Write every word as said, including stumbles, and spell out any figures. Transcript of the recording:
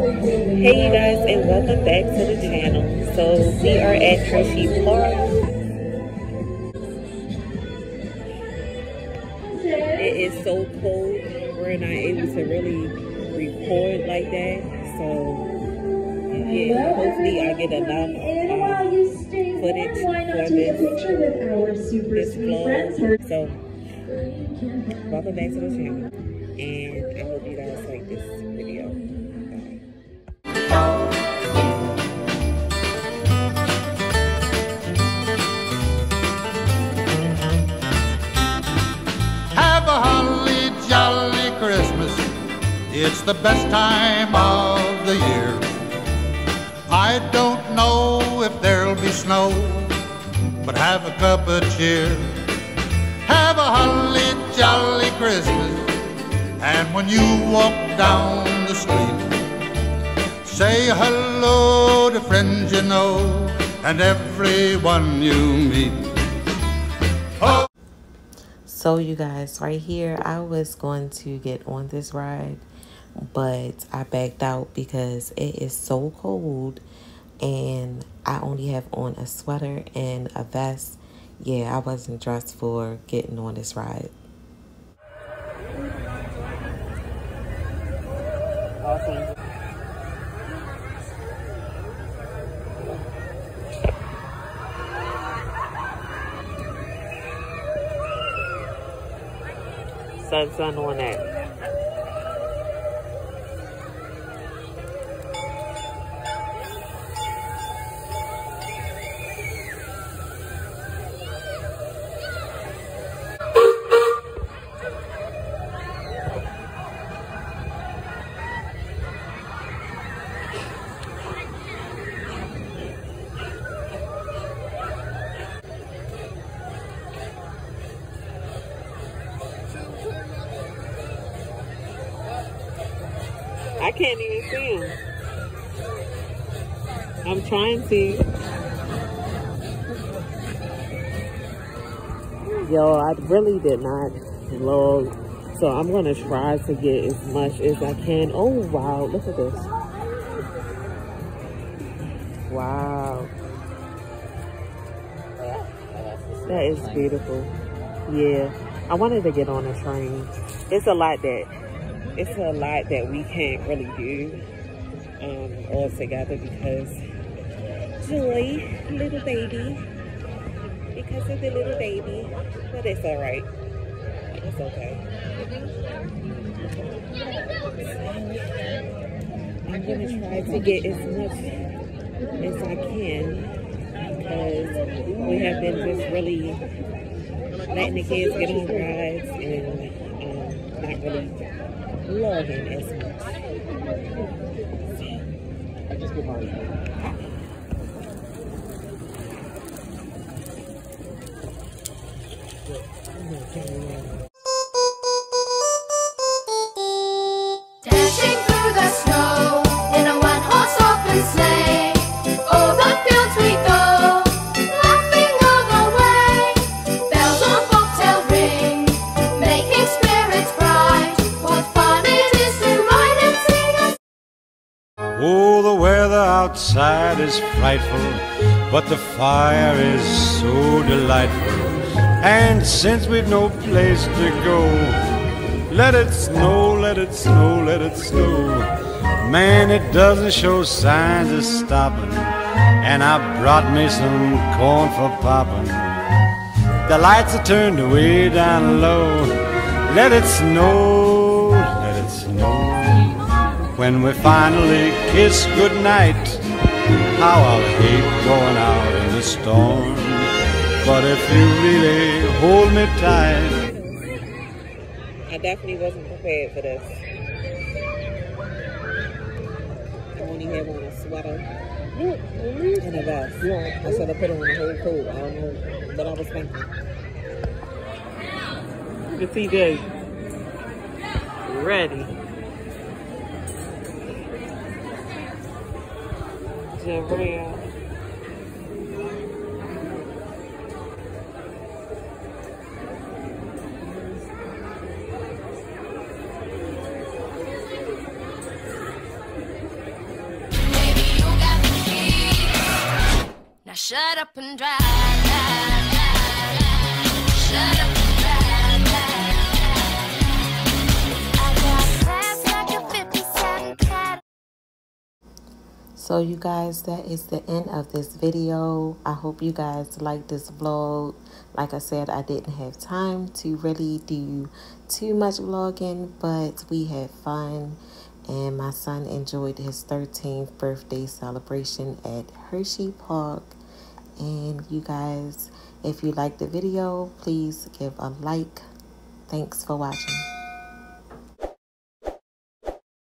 Hey you guys, and welcome back to the channel. So we are at Hershey Park. It is so cold, we're not able to really record like that. So yeah, hopefully I get enough um, footage for this, this vlog. So welcome back to the channel, and I hope you guys like this video. It's the best time of the year. I don't know if there'll be snow, but have a cup of cheer. Have a holly jolly Christmas, and when you walk down the street, say hello to friends you know and everyone you meet. Oh. So you guys, right here, I was going to get on this ride, but I backed out because it is so cold and I only have on a sweater and a vest. Yeah, I wasn't dressed for getting on this ride. Awesome. Sun, sun on that. I can't even see him. I'm trying to. Yo, I really did not vlog, so I'm gonna try to get as much as I can. Oh wow, look at this. Wow. That is beautiful. Yeah, I wanted to get on a train. It's a lot that It's a lot that we can't really do um, all together because Joy, little baby, because of the little baby, but it's all right. It's okay. So, I'm gonna try to get as much as I can because we have been just really letting the kids get on rides and um, not really loving as much. I just go by. Dashing through the snow in a one-horse open sleigh. Over fields we go, laughing all the way. Bells on bobtail ring, making spirits bright. What Oh, the weather outside is frightful, but the fire is so delightful. And since we've no place to go, let it snow, let it snow, let it snow. Man, it doesn't show signs of stopping, and I brought me some corn for popping. The lights are turned way down low. Let it snow, let it snow. When we finally kiss goodnight, how I'll hate going out in the storm. But if you really hold me tight. I definitely wasn't prepared for this. I only had on a sweater and a vest. I should have put on a whole coat. I don't know what I was thinking. Look at T J. Ready. Real. Shut up and drive, drive, drive, drive. Shut up and drive, drive, drive. I got fast like a fifty-seven cat. So you guys, that is the end of this video. I hope you guys like this vlog. Like I said, I didn't have time to really do too much vlogging, but we had fun. And my son enjoyed his thirteenth birthday celebration at Hershey Park. And you guys, if you liked the video, please give a like. Thanks for watching.